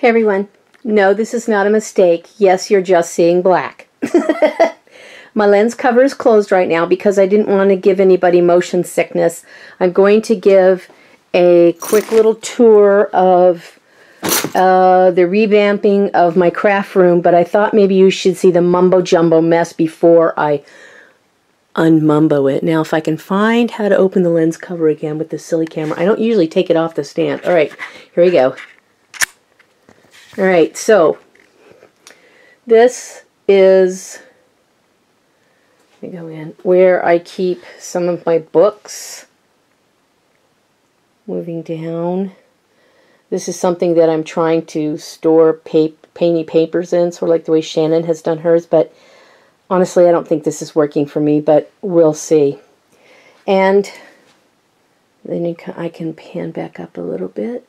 Hey everyone. No, this is not a mistake. Yes, you're just seeing black. My lens cover is closed right now because I didn't want to give anybody motion sickness. I'm going to give a quick little tour of the revamping of my craft room, but I thought maybe you should see the mumbo jumbo mess before I unmumbo it. Now, if I can find how to open the lens cover again with this silly camera. I don't usually take it off the stand. All right, here we go. All right, so this is, let me go in, where I keep some of my books. Moving down. This is something that I'm trying to store painty papers in, sort of like the way Shannon has done hers, but honestly, I don't think this is working for me, but we'll see. And then I can pan back up a little bit.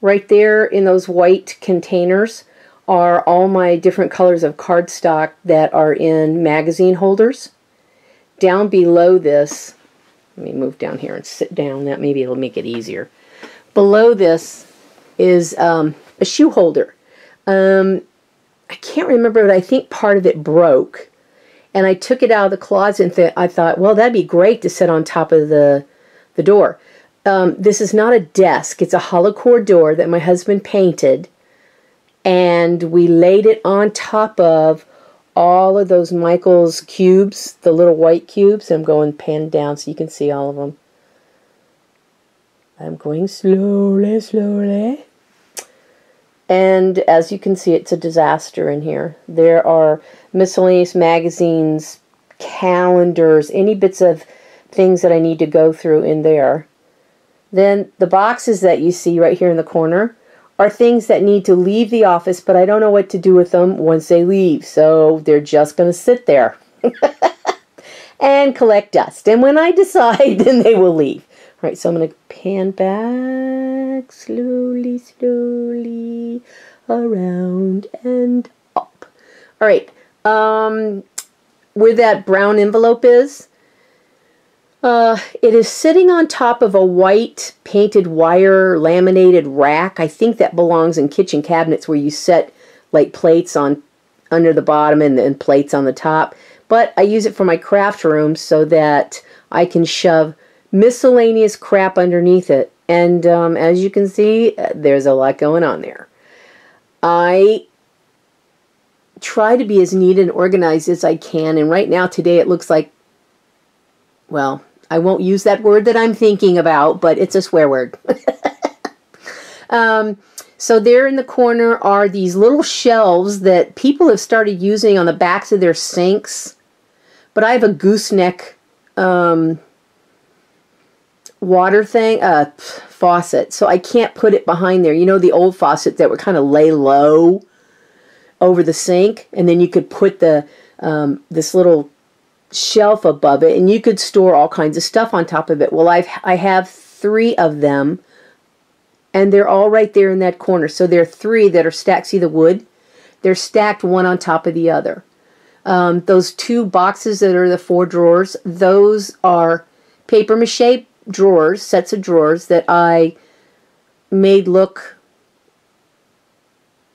Right there in those white containers are all my different colors of cardstock that are in magazine holders. Down below this, let me move down here and sit down. That maybe it'll make it easier. Below this is a shoe holder. I can't remember, but I think part of it broke. And I took it out of the closet and I thought, well, that'd be great to sit on top of the door. This is not a desk. It's a hollow core door that my husband painted. And we laid it on top of all of those Michaels cubes, the little white cubes. I'm going pan down so you can see all of them. I'm going slowly, slowly. And as you can see, it's a disaster in here. There are miscellaneous magazines, calendars, any bits of things that I need to go through in there. Then the boxes that you see right here in the corner are things that need to leave the office, but I don't know what to do with them once they leave, so they're just going to sit there and collect dust. And when I decide, then they will leave. All right, so I'm going to pan back slowly, slowly around and up. All right, where that brown envelope is, it is sitting on top of a white painted wire laminated rack. I think that belongs in kitchen cabinets where you set like plates on under the bottom and then plates on the top. But I use it for my craft room so that I can shove miscellaneous crap underneath it. And as you can see, there's a lot going on there. I try to be as neat and organized as I can. And right now today it looks like, well, I won't use that word that I'm thinking about, but it's a swear word. So there in the corner are these little shelves that people have started using on the backs of their sinks. But I have a gooseneck water thing, faucet, so I can't put it behind there. You know, the old faucets that would kind of lay low over the sink, and then you could put the this little shelf above it, and you could store all kinds of stuff on top of it. Well, I have three of them, and they're all right there in that corner. So there are three that are stacked. See the wood? They're stacked one on top of the other. Those two boxes that are the four drawers, those are paper mache drawers, sets of drawers that I made look,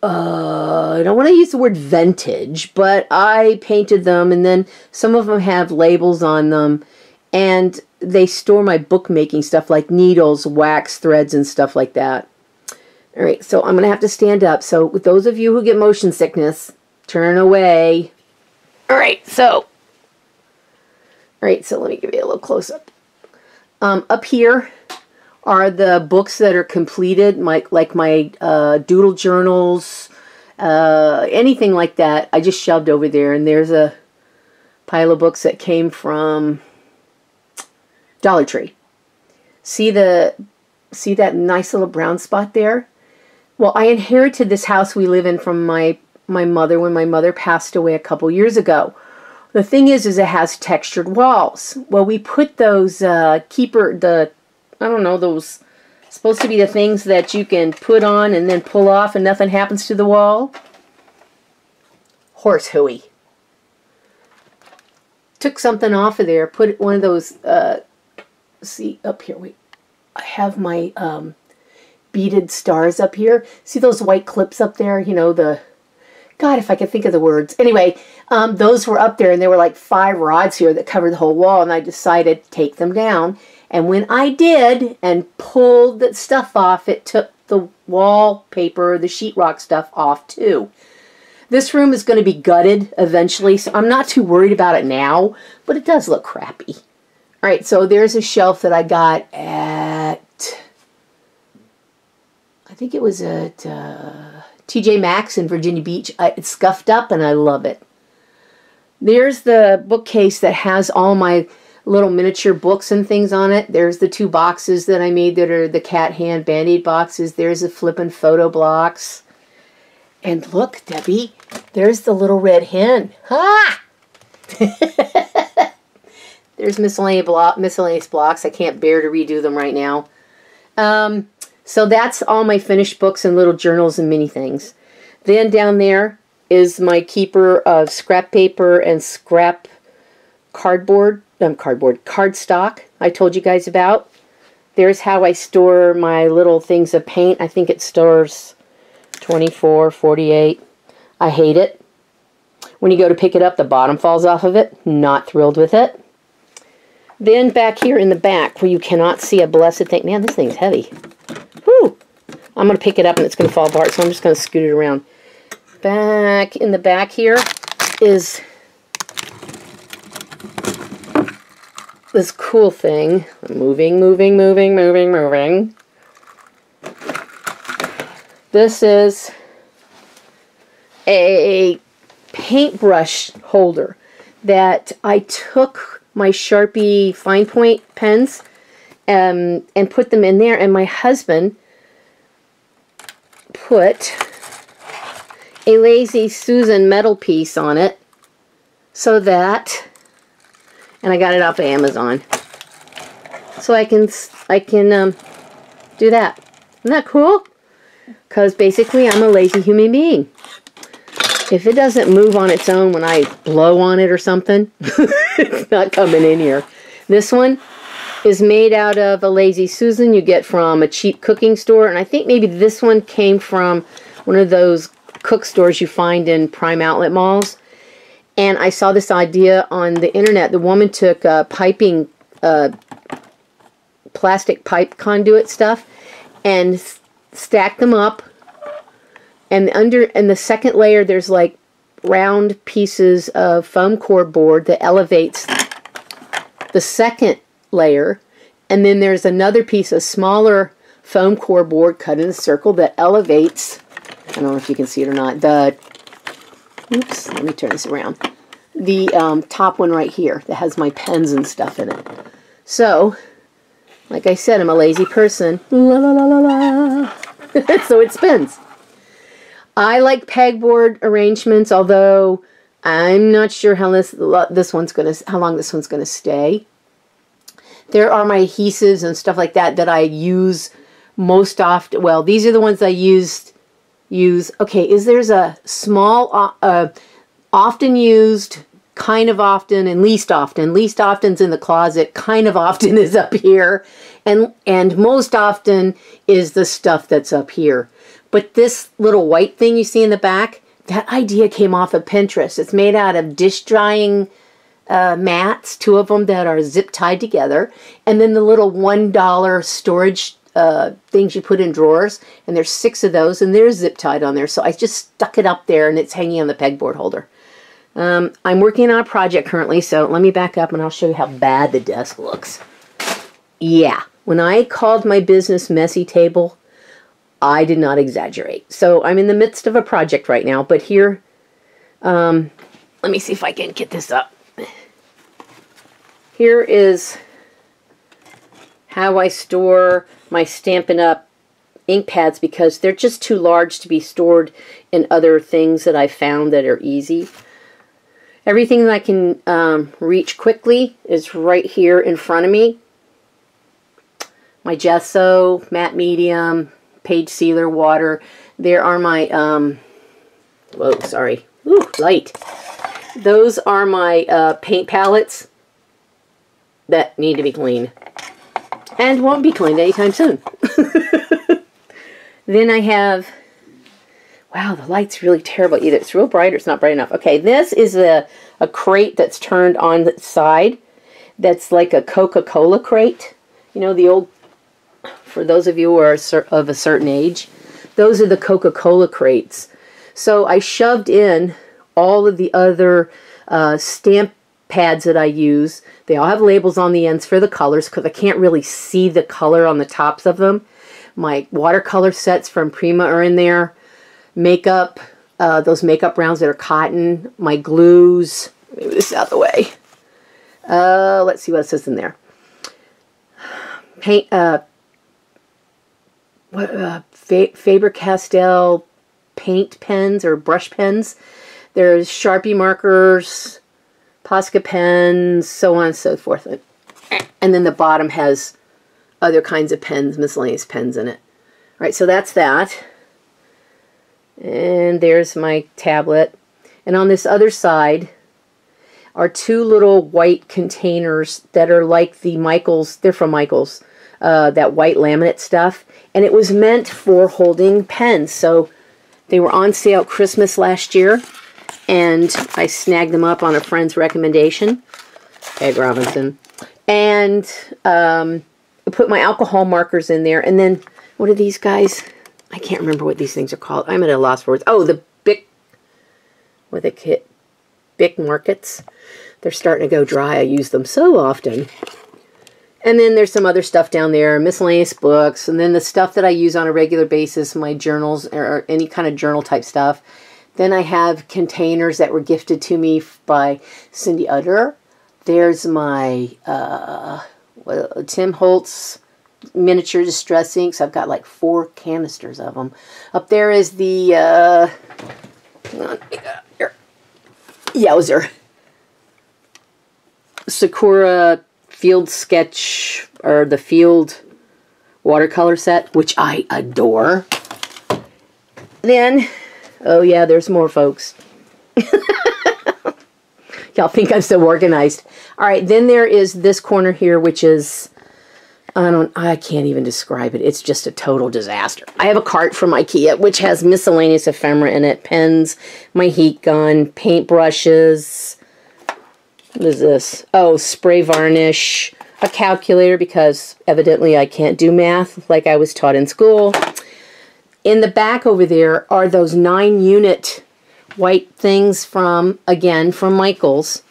I don't want to use the word vintage, but I painted them, and then some of them have labels on them, and they store my bookmaking stuff like needles, wax, threads, and stuff like that. All right, so I'm going to have to stand up. So with those of you who get motion sickness, turn away. All right, so let me give you a little close-up. Up here are the books that are completed, like my doodle journals, anything like that. I just shoved over there, and there's a pile of books that came from Dollar Tree. See that nice little brown spot there? Well, I inherited this house we live in from my mother when my mother passed away a couple years ago. The thing is it has textured walls. Well, we put those I don't know, those supposed to be the things that you can put on and then pull off and nothing happens to the wall. Horse hooey. Took something off of there, put one of those, see, up here, wait. I have my beaded stars up here. See those white clips up there? You know, the, God, if I could think of the words. Anyway, those were up there, and there were like 5 rods here that covered the whole wall, and I decided to take them down. And when I did and pulled that stuff off, it took the wallpaper, the sheetrock stuff off too. This room is going to be gutted eventually, so I'm not too worried about it now, but it does look crappy. All right, so there's a shelf that I got at, I think it was at TJ Maxx in Virginia Beach. It's scuffed up and I love it. There's the bookcase that has all my little miniature books and things on it. There's the 2 boxes that I made that are the cat hand band-aid boxes. There's the flippin' photo blocks. And look, Debbie, there's the little red hen. Ha! There's miscellaneous blocks. I can't bear to redo them right now. So that's all my finished books and little journals and mini things. Then down there is my keeper of scrap paper and scrap cardboard. cardstock I told you guys about. There's how I store my little things of paint. I think it stores 24, 48. I hate it. When you go to pick it up, the bottom falls off of it. Not thrilled with it. Then back here in the back where you cannot see a blessed thing. Man, this thing's heavy. Whew. I'm going to pick it up and it's going to fall apart, so I'm just going to scoot it around. Back in the back here is this cool thing. Moving. This is a paintbrush holder that I took my Sharpie fine point pens and put them in there, and my husband put a Lazy Susan metal piece on it so that, and I got it off of Amazon, so I can do that. Isn't that cool? Because basically I'm a lazy human being. If it doesn't move on its own when I blow on it or something, it's not coming in here. This one is made out of a Lazy Susan you get from a cheap cooking store, and I think maybe this one came from one of those cook stores you find in Prime Outlet malls. And I saw this idea on the internet. The woman took piping, plastic pipe conduit stuff, and stacked them up. And under, in the second layer, there's like round pieces of foam core board that elevates the second layer. And then there's another piece of smaller foam core board cut in a circle that elevates. I don't know if you can see it or not. The, oops, let me turn this around. The top one right here that has my pens and stuff in it. So, like I said, I'm a lazy person. La la la la la. So it spins. I like pegboard arrangements, although I'm not sure how long this one's gonna stay. There are my adhesives and stuff like that that I use most often. Well, these are the ones I use. Okay, there's a small, often used, kind of often, and least often. Least often's in the closet, kind of often is up here, and most often is the stuff that's up here. But this little white thing you see in the back, that idea came off of Pinterest. It's made out of dish drying mats, 2 of them that are zip tied together, and then the little $1 storage things you put in drawers, and there's 6 of those, and they're zip tied on there, so I just stuck it up there and it's hanging on the pegboard holder. I'm working on a project currently, so let me back up and I'll show you how bad the desk looks. Yeah, when I called my business Messy Table, I did not exaggerate. So I'm in the midst of a project right now, but here, let me see if I can get this up. Here is how I store my Stampin' Up ink pads, because they're just too large to be stored in other things that I found that are easy. Everything that I can reach quickly is right here in front of me. My gesso, matte medium, page sealer, water. There are my, whoa, sorry, ooh, light. Those are my paint palettes that need to be cleaned. And won't be cleaned anytime soon. Then I have, wow, the light's really terrible. Either it's real bright or it's not bright enough. Okay, this is a crate that's turned on the side. That's like a Coca-Cola crate. You know, the old, for those of you who are of a certain age, those are the Coca-Cola crates. So I shoved in all of the other stamp pads that I use. They all have labels on the ends for the colors because I can't really see the color on the tops of them. My watercolor sets from Prima are in there. Makeup, those makeup rounds that are cotton. My glues. Move this out of the way. Let's see what it says in there. Paint, Faber-Castell paint pens or brush pens. There's Sharpie markers, Posca pens, so on and so forth. And then the bottom has other kinds of pens, miscellaneous pens in it. Alright, so that's that. And there's my tablet. And on this other side are two little white containers that are like the Michaels, they're from Michaels, that white laminate stuff. And it was meant for holding pens. So they were on sale at Christmas last year. And I snagged them up on a friend's recommendation, Peg Robinson. And I put my alcohol markers in there. And then, what are these guys? I can't remember what these things are called. I'm at a loss for words. Oh, the Bic, with a kit, Bic markets. They're starting to go dry. I use them so often. And then there's some other stuff down there, miscellaneous books. And then the stuff that I use on a regular basis, my journals or any kind of journal type stuff. Then I have containers that were gifted to me by Cindy Utter. There's my Tim Holtz miniature distress inks. I've got like 4 canisters of them. Up there is the yowzer. Sakura field sketch or the field watercolor set, which I adore. Then... oh yeah, there's more, folks. Y'all think I'm so organized. All right, then there is this corner here, which is, I can't even describe it. It's just a total disaster. I have a cart from IKEA, which has miscellaneous ephemera in it. Pens, my heat gun, paintbrushes. What is this? Oh, spray varnish. A calculator, because evidently I can't do math like I was taught in school. In the back over there are those 9-unit white things from, again, from Michaels,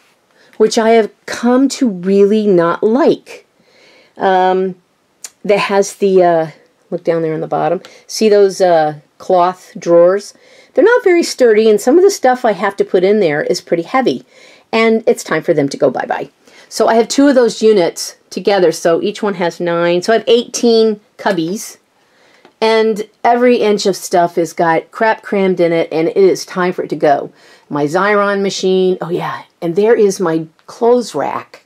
which I have come to really not like. That has the, look down there on the bottom, see those cloth drawers? They're not very sturdy, and some of the stuff I have to put in there is pretty heavy, and it's time for them to go bye-bye. So I have 2 of those units together, so each one has 9, so I have 18 cubbies. And every inch of stuff has got crap crammed in it, and it is time for it to go. My Xyron machine, oh yeah, and there is my clothes rack.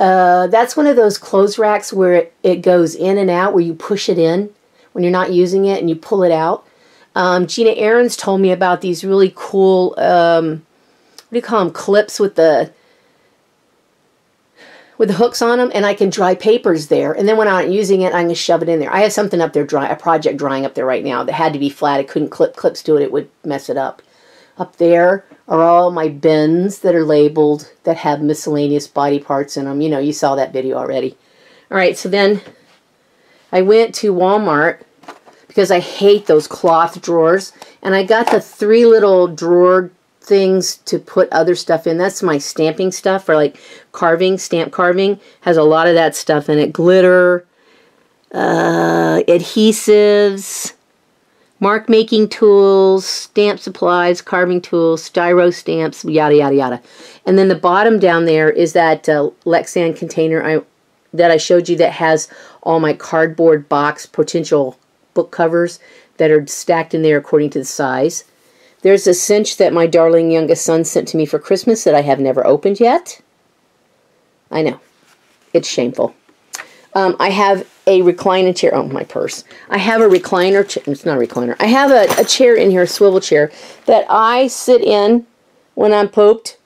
That's one of those clothes racks where it goes in and out, where you push it in when you're not using it and you pull it out. Gina Aarons told me about these really cool, what do you call them, clips with the... with the hooks on them, and I can dry papers there. And then when I'm not using it, I'm going to shove it in there. I have something up there, a project drying up there right now that had to be flat. I couldn't clip clips to it. It would mess it up. Up there are all my bins that are labeled that have miscellaneous body parts in them. You know, you saw that video already. All right, so then I went to Walmart because I hate those cloth drawers. And I got the 3 little drawer things to put other stuff in. That's my stamping stuff, or like carving, stamp carving. Has a lot of that stuff in it. Glitter, adhesives, mark making tools, stamp supplies, carving tools, styro stamps, yada yada yada. And then the bottom down there is that Lexan container that I showed you that has all my cardboard box potential book covers that are stacked in there according to the size. There's a cinch that my darling youngest son sent to me for Christmas that I have never opened yet. I know. It's shameful. I have a recliner chair. Oh, my purse. I have a recliner chair. It's not a recliner. I have a chair in here, a swivel chair, that I sit in when I'm pooped,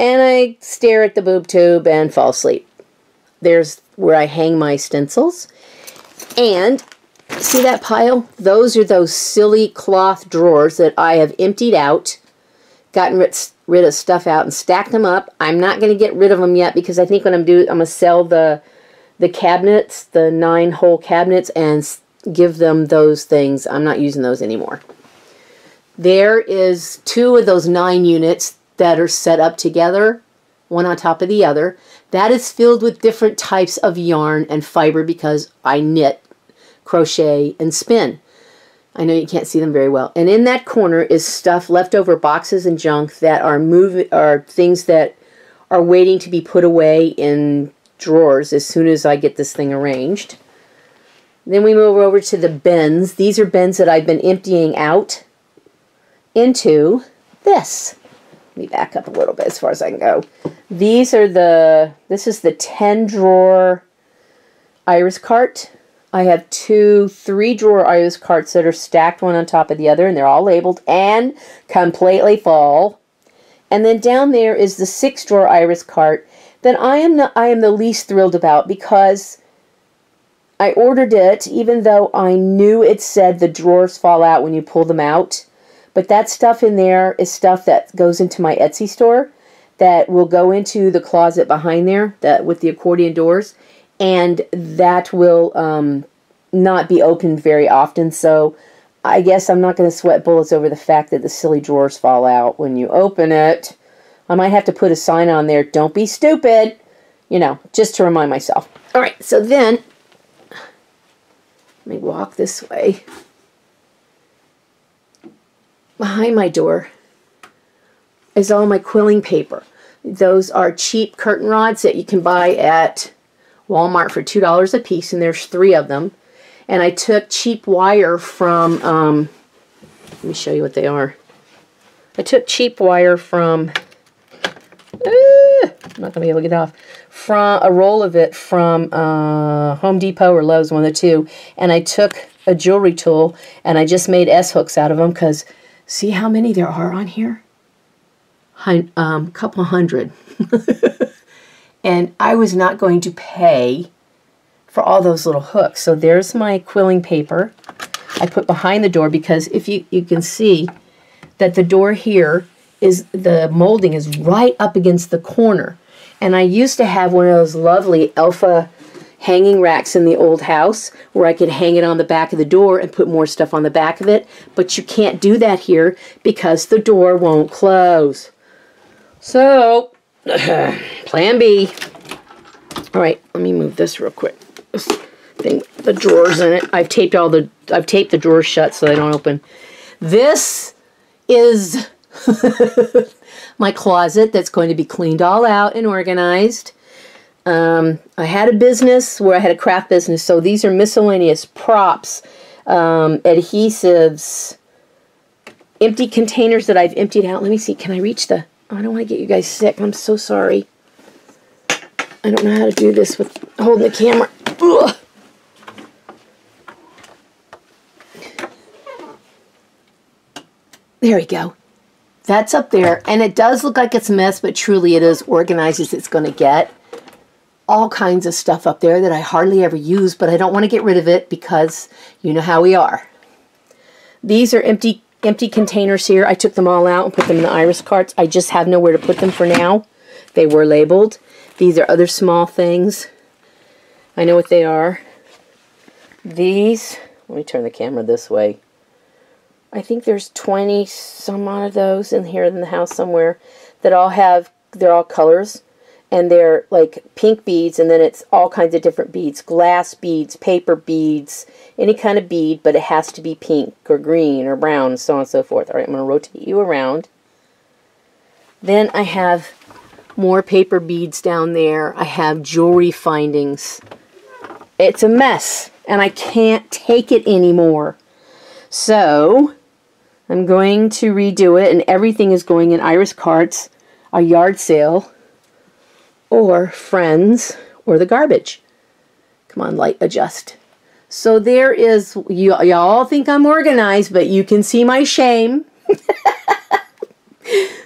and I stare at the boob tube and fall asleep. There's where I hang my stencils. And See that pile? Those are those silly cloth drawers that I have emptied out, gotten rid of stuff out and stacked them up. I'm not going to get rid of them yet because I think when I'm doing, I'm going to sell the cabinets, the 9-hole cabinets, and give them those things. I'm not using those anymore. There is 2 of those 9 units that are set up together, one on top of the other. That is filled with different types of yarn and fiber because I knit, crochet, and spin. I know you can't see them very well. And in that corner is stuff, leftover boxes and junk that are things that are waiting to be put away in drawers as soon as I get this thing arranged. Then we move over to the bins. These are bins that I've been emptying out into this. Let me back up a little bit as far as I can go. These are the, this is the 10-drawer Iris cart. I have 2 3-drawer Iris carts that are stacked one on top of the other, and they're all labeled and completely full. And then down there is the 6-drawer Iris cart that I am the least thrilled about because I ordered it even though I knew it said the drawers fall out when you pull them out. But that stuff in there is stuff that goes into my Etsy store that will go into the closet behind there that with the accordion doors. And that will not be opened very often, so I guess I'm not going to sweat bullets over the fact that the silly drawers fall out when you open it. I might have to put a sign on there, don't be stupid, you know, just to remind myself. Alright, so then, let me walk this way. Behind my door is all my quilling paper. Those are cheap curtain rods that you can buy at Walmart for $2 a piece, and there's 3 of them. And I took cheap wire from, let me show you what they are. I took cheap wire from, I'm not going to be able to get off, from a roll of it from Home Depot or Lowe's, one of the 2. And I took a jewelry tool and I just made S-hooks out of them because see how many there are on here? Couple hundred. And I was not going to pay for all those little hooks. So there's my quilling paper I put behind the door because if you can see that the door here is, the molding is right up against the corner. And I used to have one of those lovely alpha hanging racks in the old house where I could hang it on the back of the door and put more stuff on the back of it. But you can't do that here because the door won't close. So plan B. Alright, let me move this real quick. This thing, the drawers in it. I've taped the drawers shut so they don't open. This is my closet that's going to be cleaned all out and organized. I had a business where I had a craft business, so these are miscellaneous props, adhesives, empty containers that I've emptied out. Let me see, can I reach the... I don't want to get you guys sick. I'm so sorry. I don't know how to do this with holding the camera. Ugh. There we go. That's up there. And it does look like it's a mess, but truly it is organized as it's going to get. All kinds of stuff up there that I hardly ever use, but I don't want to get rid of it because you know how we are. These are empty containers here. I took them all out and put them in the Iris carts. I just have nowhere to put them for now. They were labeled. These are other small things. I know what they are. These, let me turn the camera this way. I think there's 20 some odd of those in here in the house somewhere that all have, they're all colors and they're like pink beads and then it's all kinds of different beads. Glass beads, paper beads, any kind of bead, but it has to be pink or green or brown, so on and so forth. Alright, I'm going to rotate you around. Then I have more paper beads down there. I have jewelry findings. It's a mess, and I can't take it anymore. So, I'm going to redo it, and everything is going in Iris carts, a yard sale, or friends, or the garbage. Come on, light, adjust. So there is, y'all think I'm organized, but you can see my shame.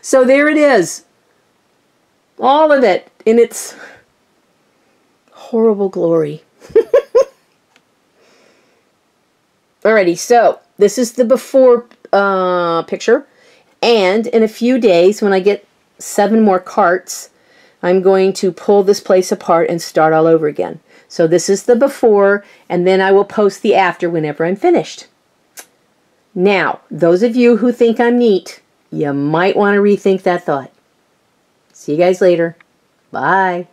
So there it is. All of it in its horrible glory. Alrighty, so this is the before picture, and in a few days when I get 7 more carts, I'm going to pull this place apart and start all over again. So this is the before, and then I will post the after whenever I'm finished. Now, those of you who think I'm neat, you might want to rethink that thought. See you guys later. Bye.